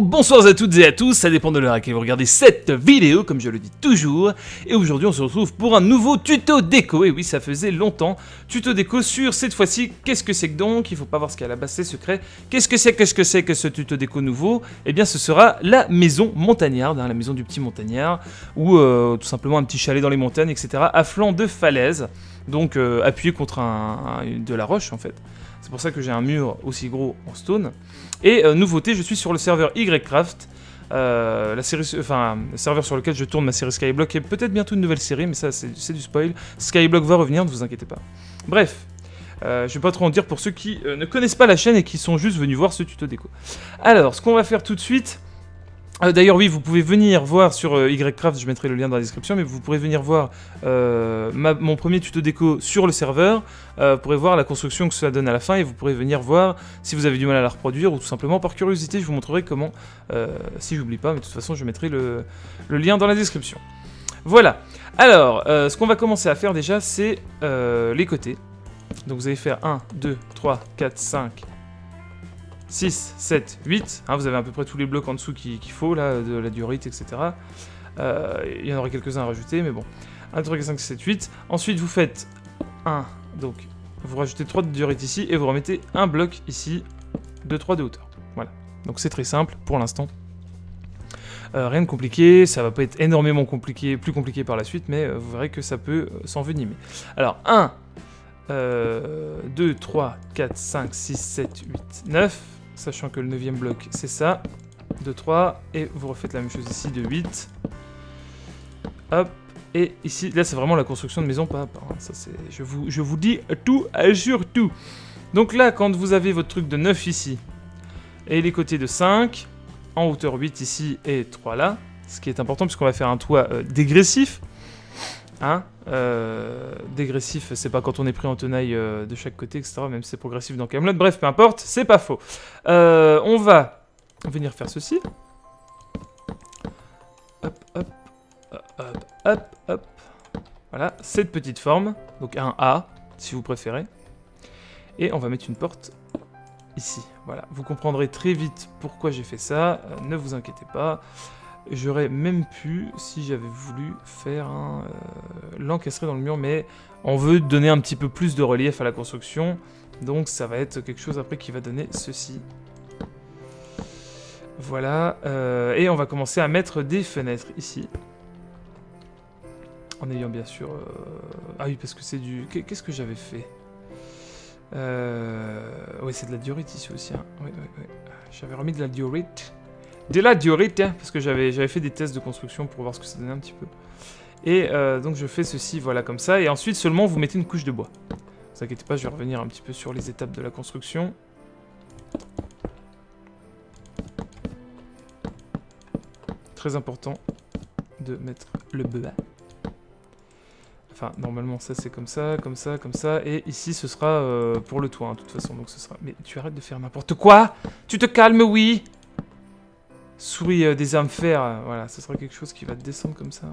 Bonjour, bonsoir à toutes et à tous, ça dépend de l'heure à laquelle vous regardez cette vidéo, comme je le dis toujours. Et aujourd'hui on se retrouve pour un nouveau tuto déco, et oui ça faisait longtemps. Tuto déco sur cette fois-ci, qu'est-ce que c'est que donc? Il faut pas voir ce qu'il y a à la base, c'est secret. Qu'est-ce que c'est que ce tuto déco nouveau? Eh bien ce sera la maison montagnarde, hein, la maison du petit montagnard, ou tout simplement un petit chalet dans les montagnes, etc. à flanc de falaise, donc appuyé contre de la roche en fait. C'est pour ça que j'ai un mur aussi gros en stone. Et nouveauté, je suis sur le serveur YCraft, le serveur sur lequel je tourne ma série Skyblock et peut-être bientôt une nouvelle série, mais ça c'est du spoil. Skyblock va revenir, ne vous inquiétez pas. Bref, je vais pas trop en dire pour ceux qui ne connaissent pas la chaîne et qui sont juste venus voir ce tuto déco. Alors, ce qu'on va faire tout de suite... D'ailleurs oui, vous pouvez venir voir sur YCraft, je mettrai le lien dans la description, mais vous pourrez venir voir mon premier tuto déco sur le serveur, vous pourrez voir la construction que cela donne à la fin et vous pourrez venir voir si vous avez du mal à la reproduire ou tout simplement par curiosité je vous montrerai comment, si j'oublie pas, mais de toute façon je mettrai le lien dans la description. Voilà, alors ce qu'on va commencer à faire déjà c'est les côtés, donc vous allez faire 1, 2, 3, 4, 5... 6, 7, 8, hein, vous avez à peu près tous les blocs en dessous qu'il faut, là, de la diorite, etc. Il y en aura quelques-uns à rajouter, mais bon. 1, 2, 3, 4, 5, 6, 7, 8. Ensuite, vous faites 1, donc vous rajoutez 3 de diorite ici, et vous remettez un bloc ici de 3 de hauteur. Voilà, donc c'est très simple pour l'instant. Rien de compliqué, ça va pas être énormément compliqué, plus compliqué par la suite, mais vous verrez que ça peut s'envenimer. Alors, 1, 2, 3, 4, 5, 6, 7, 8, 9... Sachant que le 9e bloc c'est ça, 2, 3, et vous refaites la même chose ici de 8, hop, et ici, là c'est vraiment la construction de maison pas à part, hein. Ça, je vous dis tout, assure tout. Donc là quand vous avez votre truc de 9 ici, et les côtés de 5, en hauteur 8 ici et 3 là, ce qui est important puisqu'on va faire un toit dégressif, hein, dégressif, c'est pas quand on est pris en tenaille de chaque côté, etc. Même si c'est progressif dans Camelot, bref, peu importe, c'est pas faux. On va venir faire ceci. Hop, hop, hop, hop, hop. Voilà, cette petite forme, donc un A, si vous préférez. Et on va mettre une porte ici. Voilà, vous comprendrez très vite pourquoi j'ai fait ça, ne vous inquiétez pas. J'aurais même pu, si j'avais voulu, faire l'encastrer dans le mur, mais on veut donner un petit peu plus de relief à la construction, donc ça va être quelque chose après qui va donner ceci. Voilà, et on va commencer à mettre des fenêtres ici. En ayant bien sûr... Ah oui, parce que c'est du... Qu'est-ce que j'avais fait? Oui, c'est de la diorite ici aussi, hein. Oui, oui, oui. J'avais remis de la diorite. De la diorite, hein, parce que j'avais fait des tests de construction pour voir ce que ça donnait un petit peu. Et donc je fais ceci, voilà, comme ça. Et ensuite seulement vous mettez une couche de bois. Ne vous inquiétez pas, je vais revenir un petit peu sur les étapes de la construction. Très important de mettre le bois. Enfin, normalement ça c'est comme ça, comme ça, comme ça. Et ici ce sera pour le toit, hein, de toute façon. Donc ce sera... Mais tu arrêtes de faire n'importe quoi! Tu te calmes, oui! Souris des armes fer, voilà, ce sera quelque chose qui va descendre comme ça.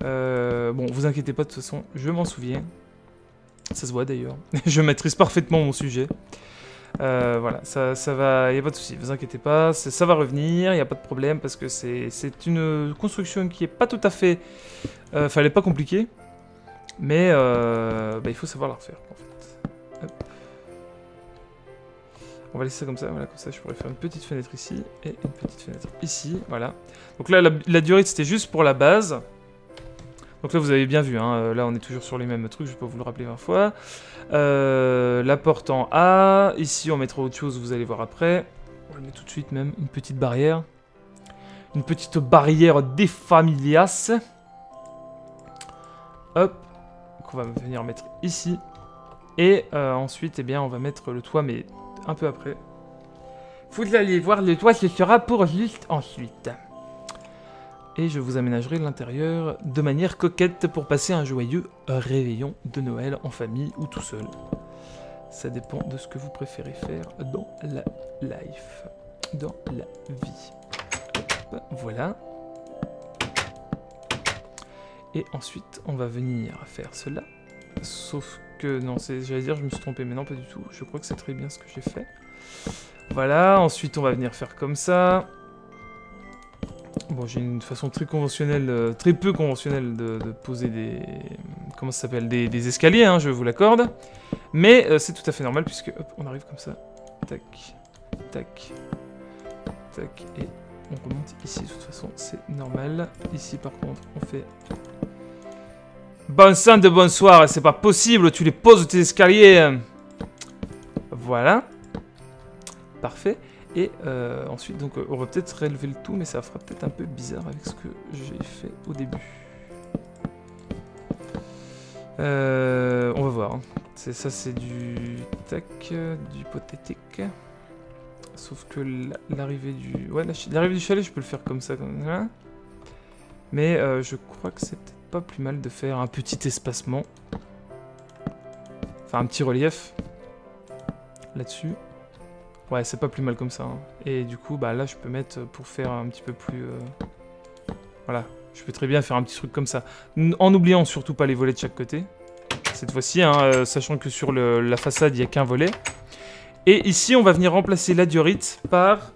Bon, vous inquiétez pas, de toute façon, je m'en souviens. Ça se voit d'ailleurs. Je maîtrise parfaitement mon sujet. Voilà, ça va, il n'y a pas de souci, vous inquiétez pas, ça va revenir, il n'y a pas de problème parce que c'est une construction qui est pas tout à fait... fallait pas compliquer, mais bah, il faut savoir la refaire en fait. Hop. On va laisser ça comme ça, voilà, comme ça je pourrais faire une petite fenêtre ici, et une petite fenêtre ici, voilà. Donc là, la durite c'était juste pour la base. Donc là vous avez bien vu, hein, là on est toujours sur les mêmes trucs, je peux vous le rappeler 20 fois. La porte en A, ici on mettra autre chose, vous allez voir après. On met tout de suite même une petite barrière. Une petite barrière des familias. Hop, qu'on va venir mettre ici. Et ensuite, eh bien, on va mettre le toit, mais... un peu après. Vous allez voir le toit, ce sera pour juste ensuite. Et je vous aménagerai l'intérieur de manière coquette pour passer un joyeux réveillon de Noël en famille ou tout seul. Ça dépend de ce que vous préférez faire dans la life, dans la vie. Hop, voilà. Et ensuite, on va venir faire cela. Sauf que non, j'allais dire je me suis trompé, mais non pas du tout, je crois que c'est très bien ce que j'ai fait. Voilà, ensuite on va venir faire comme ça. Bon, j'ai une façon très conventionnelle, très peu conventionnelle de poser des... Comment ça s'appelle, des escaliers, hein, je vous l'accorde. Mais c'est tout à fait normal puisque, hop, on arrive comme ça. Tac, tac, tac, et on remonte ici, de toute façon, c'est normal. Ici, par contre, on fait... Bon sang de bonsoir, c'est pas possible, tu les poses tes escaliers. Voilà. Parfait. Et ensuite, donc, on va peut-être relever le tout, mais ça fera peut-être un peu bizarre avec ce que j'ai fait au début. On va voir. Hein. Ça, c'est du tac, du pothétique. Sauf que l'arrivée du... Ouais, l'arrivée du chalet, je peux le faire comme ça. Comme ça. Mais je crois que c'est peut-être pas plus mal de faire un petit espacement. Enfin, un petit relief. Là-dessus. Ouais, c'est pas plus mal comme ça. Hein. Et du coup, bah là, je peux mettre pour faire un petit peu plus... Voilà, je peux très bien faire un petit truc comme ça. En n'oubliant surtout pas les volets de chaque côté. Cette fois-ci, hein, sachant que sur la façade, il n'y a qu'un volet. Et ici, on va venir remplacer la diorite par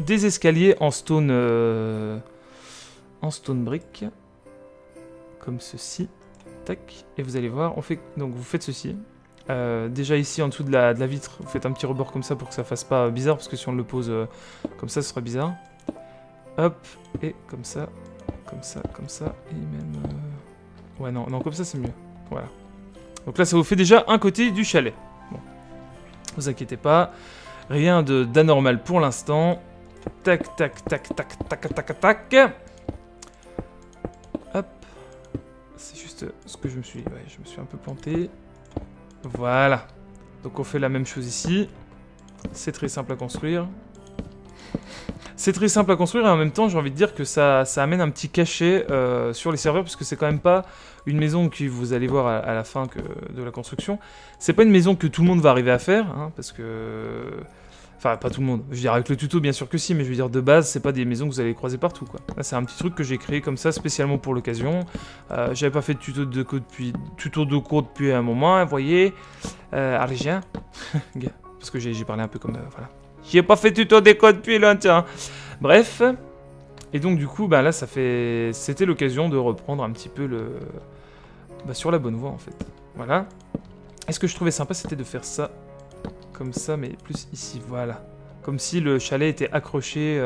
des escaliers en stone brick. Comme ceci. Tac. Et vous allez voir, on fait... Donc, vous faites ceci. Déjà ici en dessous de la vitre, vous faites un petit rebord comme ça pour que ça fasse pas bizarre, parce que si on le pose comme ça, ce sera bizarre. Hop, et comme ça, comme ça, comme ça, et même... Ouais, non, non, comme ça c'est mieux. Voilà. Donc là, ça vous fait déjà un côté du chalet. Bon. Vous inquiétez pas, rien d'anormal pour l'instant. Tac, tac, tac, tac, tac, tac, tac, tac. Hop. C'est juste ce que je me suis... Ouais, je me suis un peu planté. Voilà, donc on fait la même chose ici, c'est très simple à construire. C'est très simple à construire et en même temps j'ai envie de dire que ça amène un petit cachet sur les serveurs, puisque c'est quand même pas une maison que vous allez voir à la fin de la construction. C'est pas une maison que tout le monde va arriver à faire, hein, parce que... Enfin, pas tout le monde, je veux dire avec le tuto bien sûr que si, mais je veux dire de base, c'est pas des maisons que vous allez croiser partout, quoi. Là, c'est un petit truc que j'ai créé comme ça, spécialement pour l'occasion. J'avais pas fait de tuto de code depuis un moment, vous voyez. Arlégien. Parce que j'ai parlé un peu comme... voilà. J'ai pas fait de tuto de code depuis longtemps. Bref. Et donc du coup, bah, là, ça fait... C'était l'occasion de reprendre un petit peu le... Bah, sur la bonne voie, en fait. Voilà. Et ce que je trouvais sympa, c'était de faire ça. Comme ça, mais plus ici, voilà. Comme si le chalet était accroché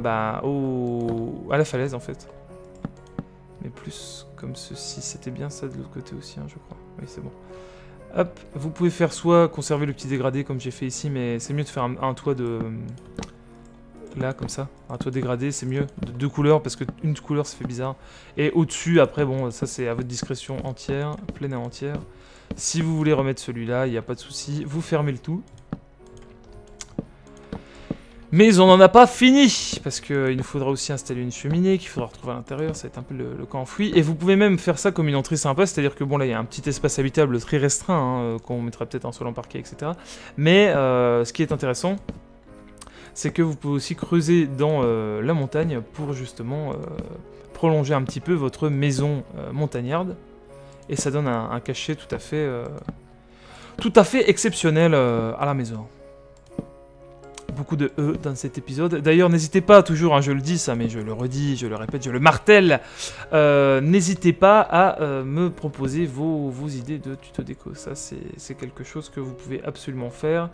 bah, à la falaise, en fait. Mais plus comme ceci. C'était bien ça de l'autre côté aussi, hein, je crois. Oui, c'est bon. Hop, vous pouvez faire soit conserver le petit dégradé comme j'ai fait ici, mais c'est mieux de faire un toit de... Là, comme ça. Un toit dégradé, c'est mieux. De deux couleurs, parce que une couleur, ça fait bizarre. Et au-dessus, après, bon, ça, c'est à votre discrétion entière, pleine et entière. Si vous voulez remettre celui-là, il n'y a pas de souci. Vous fermez le tout. Mais on n'en a pas fini, parce qu'il nous faudra aussi installer une cheminée qu'il faudra retrouver à l'intérieur. Ça va être un peu le camp enfoui. Et vous pouvez même faire ça comme une entrée sympa. C'est-à-dire que bon, là, il y a un petit espace habitable très restreint, hein, qu'on mettra peut-être en sol en parquet, etc. Mais ce qui est intéressant, c'est que vous pouvez aussi creuser dans la montagne pour justement prolonger un petit peu votre maison montagnarde. Et ça donne un cachet tout à fait exceptionnel à la maison. Beaucoup de E dans cet épisode. D'ailleurs, n'hésitez pas, toujours, hein, je le dis ça, mais je le redis, je le répète, je le martèle. N'hésitez pas à me proposer vos idées de tuto déco. Ça, c'est quelque chose que vous pouvez absolument faire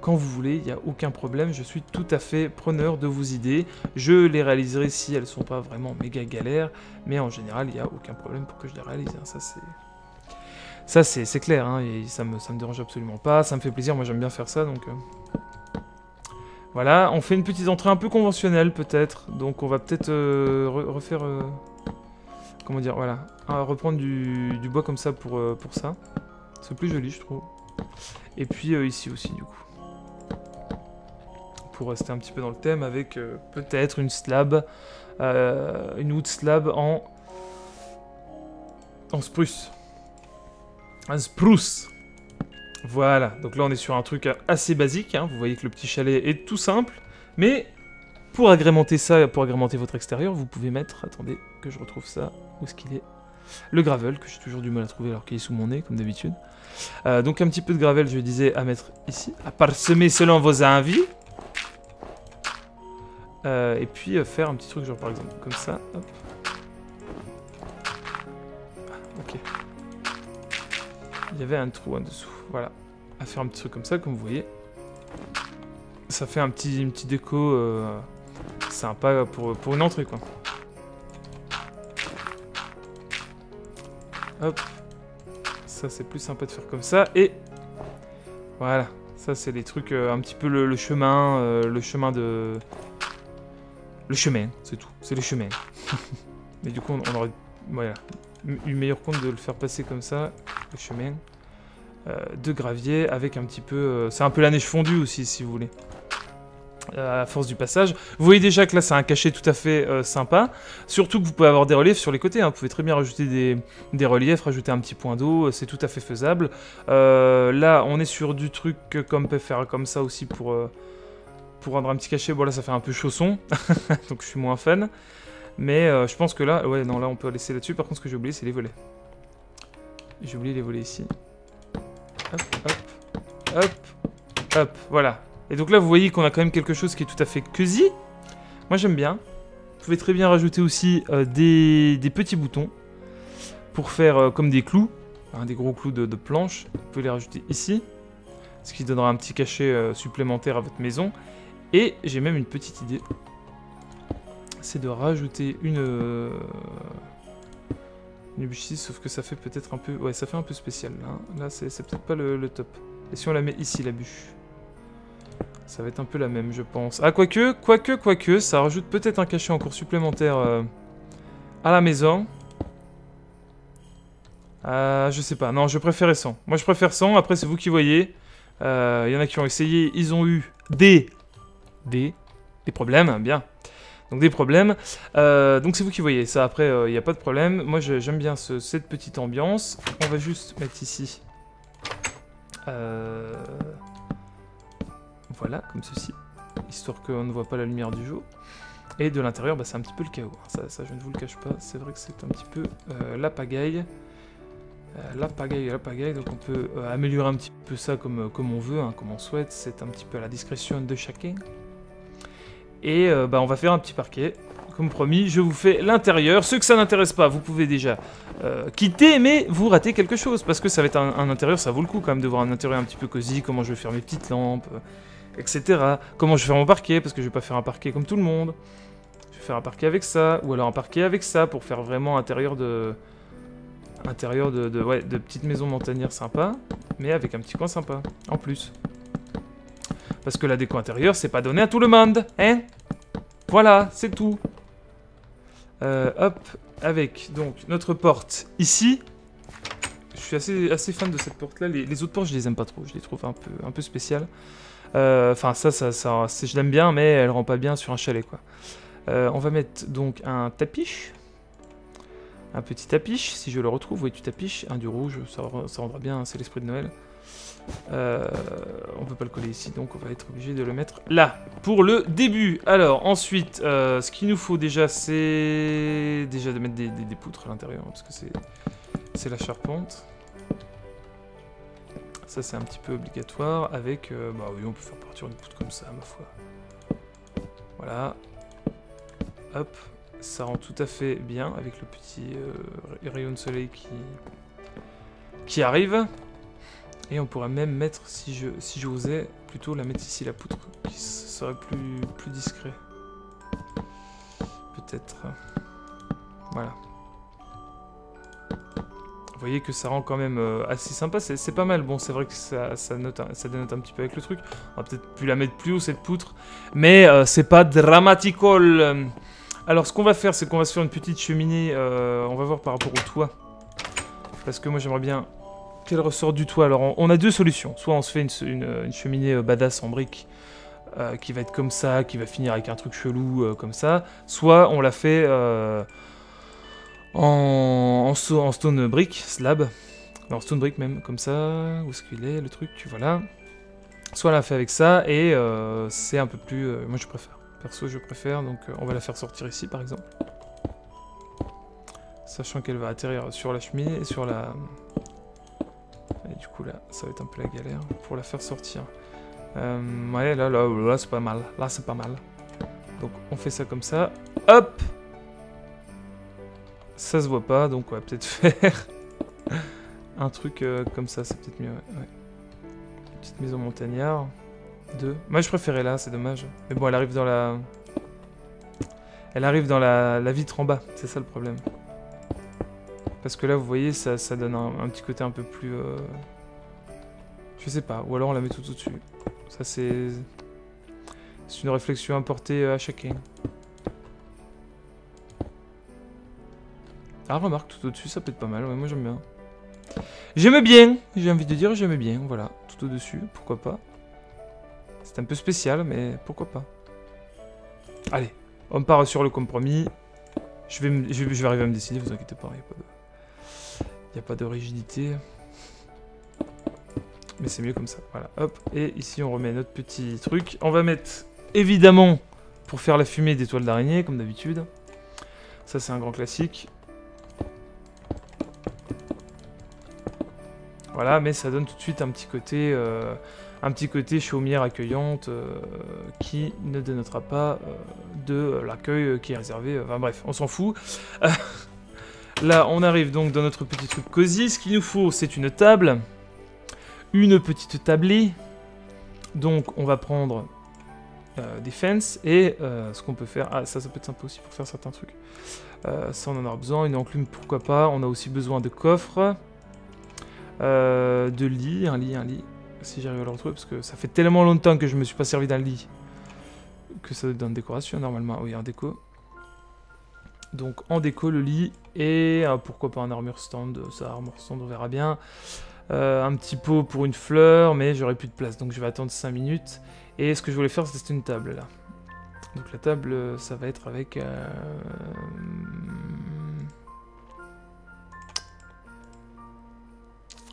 quand vous voulez. Il n'y a aucun problème. Je suis tout à fait preneur de vos idées. Je les réaliserai si elles ne sont pas vraiment méga galères. Mais en général, il n'y a aucun problème pour que je les réalise. Hein. Ça, c'est clair. Hein. Et ça me dérange absolument pas. Ça me fait plaisir. Moi, j'aime bien faire ça. Donc, voilà. On fait une petite entrée un peu conventionnelle, peut-être. Donc, on va peut-être refaire... Comment dire? Voilà. Reprendre du bois comme ça pour ça. C'est plus joli, je trouve. Et puis ici aussi, du coup, pour rester un petit peu dans le thème, avec peut-être une slab, une wood slab en spruce. Un spruce. Voilà, donc là on est sur un truc assez basique, hein. Vous voyez que le petit chalet est tout simple, mais pour agrémenter ça, pour agrémenter votre extérieur, vous pouvez mettre... Attendez que je retrouve ça, où est-ce qu'il est? Le gravel, que j'ai toujours du mal à trouver alors qu'il est sous mon nez, comme d'habitude. Donc un petit peu de gravel, je disais, à mettre ici, à parsemer selon vos envies. Et puis faire un petit truc, genre par exemple, comme ça, hop. Ok. Il y avait un trou en dessous, voilà. À faire un petit truc comme ça, comme vous voyez. Ça fait un petit, une petite déco sympa pour une entrée, quoi. Hop. Ça, c'est plus sympa de faire comme ça. Et voilà. Ça, c'est les trucs, un petit peu le chemin. Le chemin de... Le chemin, c'est tout. C'est le chemin. Mais du coup, on aurait... Voilà. Eu meilleur compte de le faire passer comme ça. Le chemin. De gravier avec un petit peu... c'est un peu la neige fondue aussi, si vous voulez. À force du passage. Vous voyez déjà que là, c'est un cachet tout à fait sympa. Surtout que vous pouvez avoir des reliefs sur les côtés. Hein. Vous pouvez très bien rajouter des reliefs, rajouter un petit point d'eau. C'est tout à fait faisable. Là, on est sur du truc qu'on peut faire comme ça aussi pour rendre un petit cachet. Bon, là, ça fait un peu chausson. Donc, je suis moins fan. Mais je pense que là... Ouais, non, là, on peut laisser là-dessus. Par contre, ce que j'ai oublié, c'est les volets. J'ai oublié les volets ici. Hop, hop, hop, hop, voilà. Et donc là, vous voyez qu'on a quand même quelque chose qui est tout à fait cosy. Moi, j'aime bien. Vous pouvez très bien rajouter aussi des petits boutons pour faire comme des clous, hein, des gros clous de planches. Vous pouvez les rajouter ici, ce qui donnera un petit cachet supplémentaire à votre maison. Et j'ai même une petite idée. C'est de rajouter une bûche 6, sauf que ça fait peut-être un peu... Ouais, ça fait un peu spécial, hein. Là, c'est peut-être pas le top. Et si on la met ici, la bûche? Ça va être un peu la même, je pense. Ah, quoique, ça rajoute peut-être un cachet en cours supplémentaire à la maison. Je sais pas. Non, je préférais 100. Moi, je préfère 100. Après, c'est vous qui voyez. Il y en a qui ont essayé. Ils ont eu des problèmes, bien. Donc des problèmes, donc c'est vous qui voyez ça, après il n'y a pas de problème, moi j'aime bien cette petite ambiance, on va juste mettre ici, voilà, comme ceci, histoire qu'on ne voit pas la lumière du jour, et de l'intérieur bah, c'est un petit peu le chaos, ça je ne vous le cache pas, c'est vrai que c'est un petit peu la pagaille, donc on peut améliorer un petit peu ça comme on veut, hein, comme on souhaite, c'est un petit peu à la discrétion de chacun. Et bah, on va faire un petit parquet, comme promis, je vous fais l'intérieur. Ceux que ça n'intéresse pas, vous pouvez déjà quitter, mais vous ratez quelque chose, parce que ça va être un intérieur, ça vaut le coup quand même de voir un intérieur un petit peu cosy, comment je vais faire mes petites lampes, etc. Comment je vais faire mon parquet, parce que je vais pas faire un parquet comme tout le monde. Je vais faire un parquet avec ça, ou alors un parquet avec ça, pour faire vraiment intérieur de... ouais, de petite maison montagnère sympa, mais avec un petit coin sympa, en plus. Parce que la déco intérieure, c'est pas donné à tout le monde, hein? Voilà, c'est tout. Hop, avec donc notre porte ici. Je suis assez fan de cette porte-là. Les autres portes, je les aime pas trop. Je les trouve un peu spéciales. Enfin, ça je l'aime bien, mais elle rend pas bien sur un chalet, quoi. On va mettre donc un tapiche. Un petit tapiche, si je le retrouve. Oui, tu tapiches. Un du rouge, ça rendra bien, hein, c'est l'esprit de Noël. On peut pas le coller ici, donc on va être obligé de le mettre là pour le début. Alors ensuite, ce qu'il nous faut déjà, c'est déjà de mettre des poutres à l'intérieur, hein, parce que c'est la charpente. Ça c'est un petit peu obligatoire. Avec, bah oui, on peut faire partir une poutre comme ça, ma foi. Voilà. Hop, ça rend tout à fait bien avec le petit rayon de soleil qui arrive. Et on pourrait même mettre, si j'osais, plutôt la mettre ici, la poutre, qui serait plus discret. Peut-être. Voilà. Vous voyez que ça rend quand même assez sympa, c'est pas mal. Bon, c'est vrai que ça dénote un petit peu avec le truc. On va peut-être la mettre plus haut, cette poutre. Mais c'est pas dramaticole. Alors, ce qu'on va faire, c'est qu'on va se faire une petite cheminée. On va voir par rapport au toit. Parce que moi, j'aimerais bien... Qu'elle ressort du toit. Alors on a deux solutions, soit on se fait une cheminée badass en briques qui va être comme ça, qui va finir avec un truc chelou comme ça, soit on la fait en stone brick, slab, non stone brick même, comme ça, où est-ce qu'il est le truc, tu vois là, soit on la fait avec ça et c'est un peu plus, moi je préfère, perso je préfère, donc on va la faire sortir ici par exemple. Sachant qu'elle va atterrir sur la cheminée et sur la... Et du coup, là, ça va être un peu la galère pour la faire sortir. Ouais, là c'est pas mal. Là, c'est pas mal. Donc, on fait ça comme ça. Hop! Ça se voit pas, donc on va peut-être faire un truc comme ça. C'est peut-être mieux, ouais. Petite maison montagnard. Deux. Moi, je préférais là, c'est dommage. Mais bon, elle arrive dans la... Elle arrive dans la vitre en bas. C'est ça, le problème. Parce que là, vous voyez, ça donne un petit côté un peu plus... Je sais pas. Ou alors, on la met tout au-dessus. Ça, c'est... C'est une réflexion importée à chacun. Ah, remarque, tout au-dessus, ça peut être pas mal. Ouais, moi, j'aime bien. J'aime bien. J'ai envie de dire j'aime bien. Voilà. Tout au-dessus, pourquoi pas. C'est un peu spécial, mais pourquoi pas. Allez, on part sur le compromis. Je vais arriver à me décider, vous inquiétez pas, il n'y a pas de rigidité. Mais c'est mieux comme ça, voilà, hop. Et ici, on remet notre petit truc. On va mettre, évidemment, pour faire la fumée des toiles d'araignée, comme d'habitude. Ça, c'est un grand classique. Voilà, mais ça donne tout de suite un petit côté chaumière accueillante qui ne dénotera pas de l'accueil qui est réservé. Enfin bref, on s'en fout. Là, on arrive donc dans notre petit truc cosy. Ce qu'il nous faut, c'est une table. Une petite tablée. Donc, on va prendre des fences et ce qu'on peut faire... Ah, ça peut être sympa aussi pour faire certains trucs. Ça, on en aura besoin. Une enclume, pourquoi pas. On a aussi besoin de coffres. De lits, un lit. Si j'arrive à le retrouver, parce que ça fait tellement longtemps que je me suis pas servi d'un lit que ça doit être dans une décoration normalement. Oui, un déco. Donc en déco le lit et pourquoi pas un armure stand. Ça, armure stand, on verra bien. Un petit pot pour une fleur, mais j'aurai plus de place donc je vais attendre 5 minutes. Et ce que je voulais faire, c'était une table là. Donc la table, ça va être avec.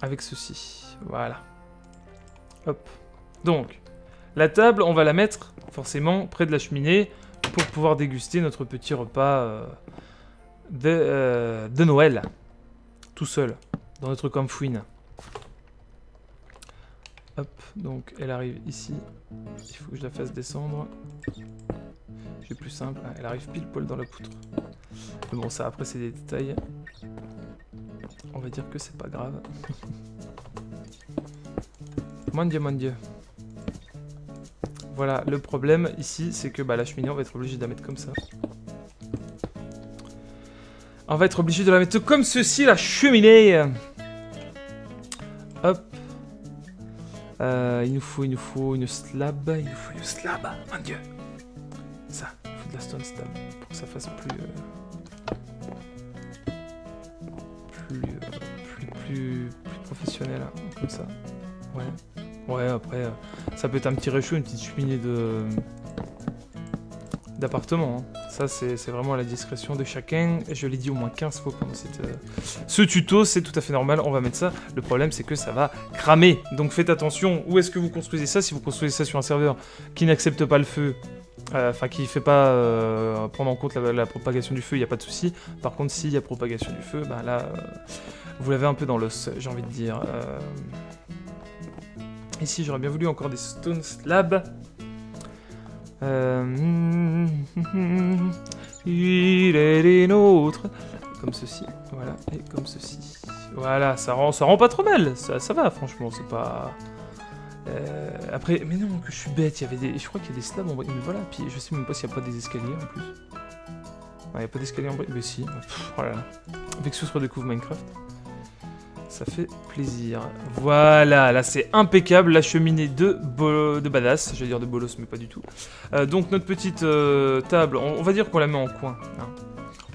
Avec ceci. Voilà. Hop. Donc, la table, on va la mettre forcément près de la cheminée pour pouvoir déguster notre petit repas de Noël. Tout seul, dans notre campfouine. Hop, donc elle arrive ici. Il faut que je la fasse descendre. C'est plus simple. Ah, elle arrive pile poil dans la poutre. Mais bon, ça, après, c'est des détails. On va dire que c'est pas grave. Mon dieu, mon dieu. Voilà, le problème ici, c'est que bah, la cheminée, on va être obligé de la mettre comme ça. On va être obligé de la mettre comme ceci, la cheminée. Hop. Il nous faut une slab. Il nous faut une slab, mon dieu. Ça, il faut de la stone slab pour que ça fasse plus... Plus professionnel, hein, comme ça. Ouais, ouais, après, ça peut être un petit réchaud, une petite cheminée d'appartement. Hein. Ça, c'est vraiment à la discrétion de chacun. Je l'ai dit au moins 15 fois pendant ce tuto, c'est tout à fait normal, on va mettre ça. Le problème, c'est que ça va cramer. Donc faites attention, où est-ce que vous construisez ça? Si vous construisez ça sur un serveur qui n'accepte pas le feu, enfin, qui ne fait pas prendre en compte la propagation du feu, il n'y a pas de souci. Par contre, s'il y a propagation du feu, ben là, vous l'avez un peu dans l'os, j'ai envie de dire. Ici, j'aurais bien voulu encore des stone slabs. Il est les nôtres. Comme ceci, voilà, et comme ceci. Voilà, ça rend pas trop mal. Ça va, franchement, c'est pas... Après, mais non, que je suis bête, je crois qu'il y a des slabs en briques, mais voilà, puis je sais même pas s'il n'y a pas des escaliers en plus. Ah, il n'y a pas d'escalier en briques, mais si, voilà. Avec ce, on se redécouvre Minecraft. Ça fait plaisir. Voilà, là c'est impeccable, la cheminée de badass, j'allais dire de bolos, mais pas du tout. Donc notre petite table, on va dire qu'on la met en coin, hein.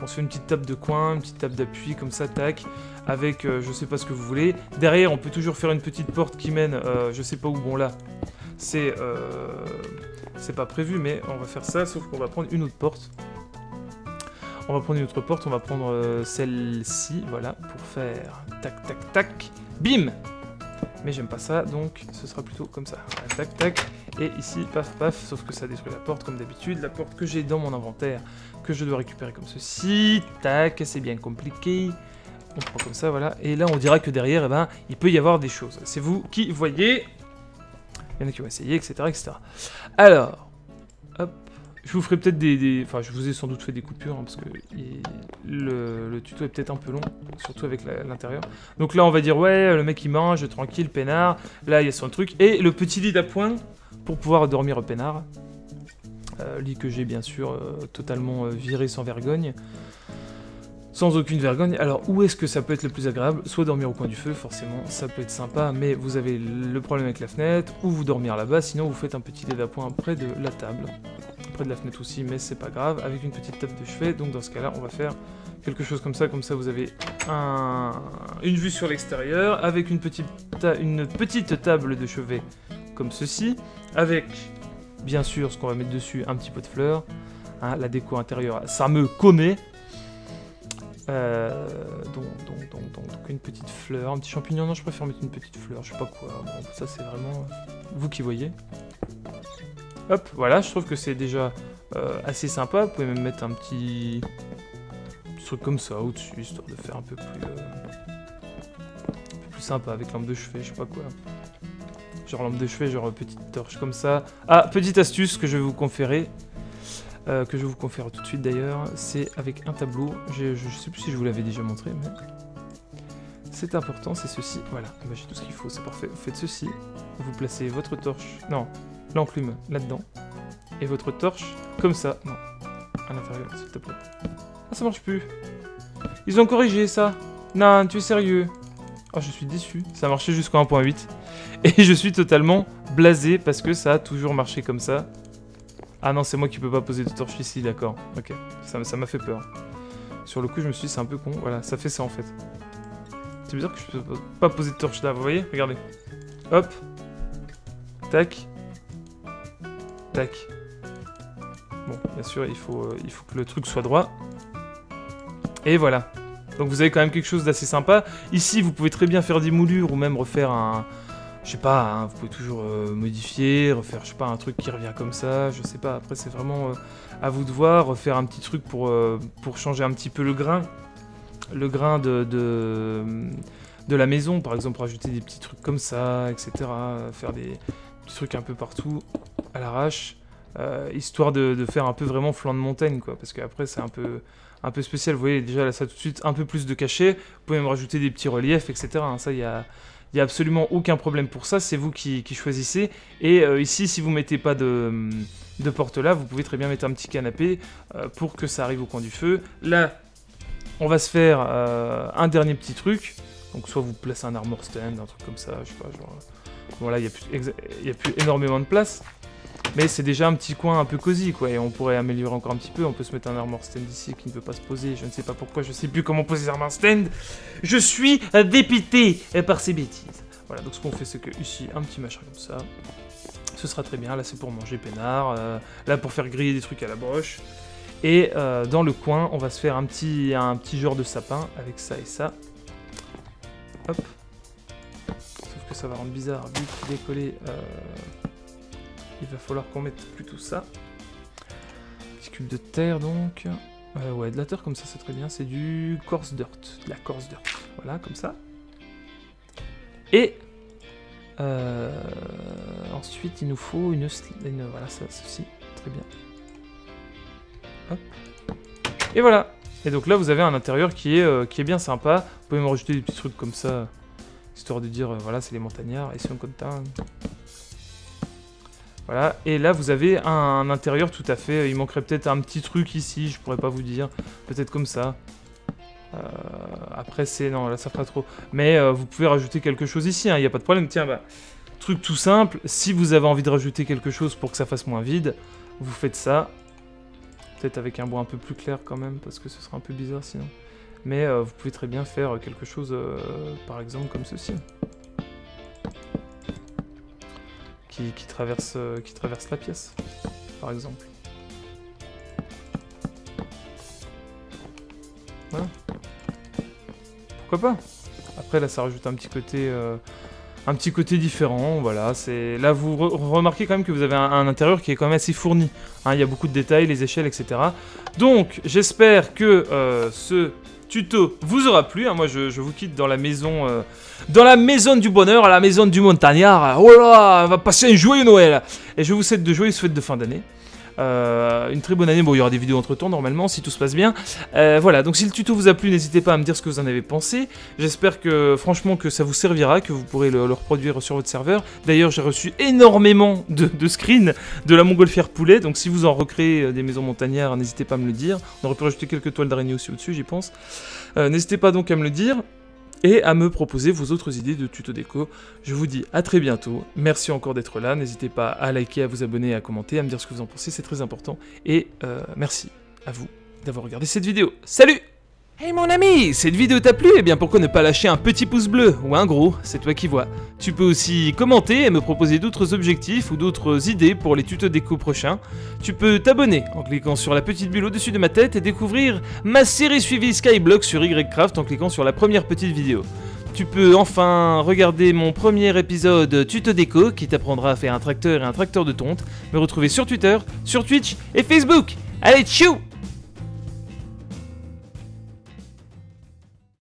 On se fait une petite table de coin, une petite table d'appui, comme ça, tac, avec je sais pas ce que vous voulez. Derrière, on peut toujours faire une petite porte qui mène, je sais pas où, bon là, c'est pas prévu, mais on va faire ça, sauf qu'on va prendre une autre porte. On va prendre une autre porte, on va prendre celle-ci, voilà, pour faire tac, tac, tac, bim! Mais j'aime pas ça, donc ce sera plutôt comme ça, tac, tac, Et ici, paf paf, sauf que ça détruit la porte comme d'habitude, la porte que j'ai dans mon inventaire, que je dois récupérer comme ceci, tac, c'est bien compliqué. On prend comme ça, voilà, et là on dira que derrière, eh ben, il peut y avoir des choses. C'est vous qui voyez, il y en a qui vont essayer, etc. etc. Alors, hop, je vous ferai peut-être Enfin, je vous ai sans doute fait des coupures, hein, parce que le tuto est peut-être un peu long, surtout avec l'intérieur. Donc là on va dire, ouais, le mec il mange, tranquille, peinard, là il y a son truc, et le petit lit d'appoint pour pouvoir dormir peinard. Lit que j'ai bien sûr totalement viré sans vergogne. Sans aucune vergogne. Alors où est-ce que ça peut être le plus agréable? Soit dormir au coin du feu, forcément, ça peut être sympa, mais vous avez le problème avec la fenêtre, ou vous dormir là-bas, sinon vous faites un petit lit d'appoint près de la table. Près de la fenêtre aussi, mais c'est pas grave, avec une petite table de chevet, donc dans ce cas-là, on va faire quelque chose comme ça vous avez une vue sur l'extérieur, avec une petite table de chevet, comme ceci, avec, bien sûr, ce qu'on va mettre dessus, un petit pot de fleurs, hein, la déco intérieure, ça me commet. Donc une petite fleur, un petit champignon, non je préfère mettre une petite fleur, je sais pas quoi, bon, ça c'est vraiment vous qui voyez. Hop, voilà, je trouve que c'est déjà assez sympa, vous pouvez même mettre un petit truc comme ça au-dessus, histoire de faire un peu plus sympa, avec lampe de chevet, je sais pas quoi. Genre lampe de chevet, genre petite torche comme ça. Ah, petite astuce que je vais vous conférer. Que je vous confère tout de suite d'ailleurs, c'est avec un tableau, je sais plus si je vous l'avais déjà montré, mais c'est important, c'est ceci, voilà, bah, j'ai tout ce qu'il faut, c'est parfait, vous faites ceci, vous placez votre torche, non, l'enclume là-dedans, et votre torche, comme ça, non, à l'intérieur, s'il te plaît. Ah, ça marche plus, ils ont corrigé ça, non, tu es sérieux, oh, je suis déçu, ça marchait jusqu'à 1.8, et je suis totalement blasé, parce que ça a toujours marché comme ça. Ah non, c'est moi qui peux pas poser de torche ici, d'accord. Ok, ça m'a fait peur. Sur le coup, je me suis dit, c'est un peu con. Voilà, ça fait ça en fait. C'est bizarre que je peux pas poser de torche là, vous voyez? Regardez. Hop. Tac. Tac. Bon, bien sûr, il faut que le truc soit droit. Et voilà. Donc vous avez quand même quelque chose d'assez sympa. Ici, vous pouvez très bien faire des moulures ou même refaire un... Je sais pas, hein, vous pouvez toujours modifier, refaire, je sais pas, un truc qui revient comme ça, je sais pas, après c'est vraiment à vous de voir, refaire un petit truc pour changer un petit peu le grain de la maison, par exemple, rajouter des petits trucs comme ça, etc., faire des petits trucs un peu partout, à l'arrache, histoire de faire un peu vraiment flanc de montagne, quoi, parce qu'après c'est un peu spécial, vous voyez, déjà là, ça tout de suite, un peu plus de cachet, vous pouvez même rajouter des petits reliefs, etc., hein, ça, il n'y a absolument aucun problème pour ça, c'est vous qui choisissez. Et ici, si vous ne mettez pas de porte là, vous pouvez très bien mettre un petit canapé pour que ça arrive au coin du feu. Là, on va se faire un dernier petit truc. Donc soit vous placez un armor stand, un truc comme ça, je sais pas, genre... Voilà, il n'y a plus énormément de place. Mais c'est déjà un petit coin un peu cosy, quoi. Et on pourrait améliorer encore un petit peu. On peut se mettre un armor stand ici qui ne peut pas se poser. Je ne sais pas pourquoi, je sais plus comment poser les armor stand. Je suis dépité par ces bêtises. Voilà, donc ce qu'on fait, c'est que ici, un petit machin comme ça. Ce sera très bien. Là, c'est pour manger peinard. Là, pour faire griller des trucs à la broche. Et dans le coin, on va se faire un petit genre de sapin avec ça et ça. Hop. Sauf que ça va rendre bizarre. Vu qu'il est collé... Il va falloir qu'on mette plutôt ça. Petit cube de terre donc. Ouais, de la terre comme ça, c'est très bien. C'est du coarse dirt. De la coarse dirt. Voilà, comme ça. Et ensuite, il nous faut une voilà, ça, ceci. Très bien. Hop. Et voilà. Et donc là, vous avez un intérieur qui est bien sympa. Vous pouvez me rajouter des petits trucs comme ça, histoire de dire, voilà, c'est les montagnards. Et si on compte un... Voilà, et là vous avez un intérieur tout à fait, il manquerait peut-être un petit truc ici, je pourrais pas vous dire, peut-être comme ça. Après c'est, non là ça fera trop, mais vous pouvez rajouter quelque chose ici, il n'y a pas de problème. Tiens, bah, truc tout simple, si vous avez envie de rajouter quelque chose pour que ça fasse moins vide, vous faites ça, peut-être avec un bois un peu plus clair quand même, parce que ce sera un peu bizarre sinon. Mais vous pouvez très bien faire quelque chose, par exemple comme ceci. Qui traverse la pièce, par exemple. Voilà. Pourquoi pas? Après, là, ça rajoute un petit côté un petit côté différent, voilà. Là, vous remarquez quand même que vous avez un intérieur qui est quand même assez fourni. Hein, il y a beaucoup de détails, les échelles, etc. Donc, j'espère que ce tuto vous aura plu. Hein. Moi, je vous quitte dans la maison du bonheur, à la maison du montagnard. Oh là, on va passer un joyeux Noël. Et je vous souhaite de joyeuses fêtes de fin d'année. Une très bonne année, bon il y aura des vidéos entre temps normalement si tout se passe bien, voilà, donc si le tuto vous a plu n'hésitez pas à me dire ce que vous en avez pensé, j'espère que franchement que ça vous servira, que vous pourrez le reproduire sur votre serveur. D'ailleurs j'ai reçu énormément de screens de la montgolfière poulet, donc si vous en recréez des maisons montagnards n'hésitez pas à me le dire, on aurait pu rajouter quelques toiles d'araignée aussi au dessus j'y pense, n'hésitez pas donc à me le dire et à me proposer vos autres idées de tuto déco. Je vous dis à très bientôt, merci encore d'être là, n'hésitez pas à liker, à vous abonner, à commenter, à me dire ce que vous en pensez, c'est très important, et merci à vous d'avoir regardé cette vidéo. Salut! Hey mon ami, cette vidéo t'a plu? Eh bien pourquoi ne pas lâcher un petit pouce bleu, ou un gros, c'est toi qui vois. Tu peux aussi commenter et me proposer d'autres objectifs ou d'autres idées pour les tutos déco prochains. Tu peux t'abonner en cliquant sur la petite bulle au-dessus de ma tête et découvrir ma série suivie Skyblock sur YCraft en cliquant sur la première petite vidéo. Tu peux enfin regarder mon premier épisode tuto déco qui t'apprendra à faire un tracteur et un tracteur de tonte. Me retrouver sur Twitter, sur Twitch et Facebook. Allez tchou!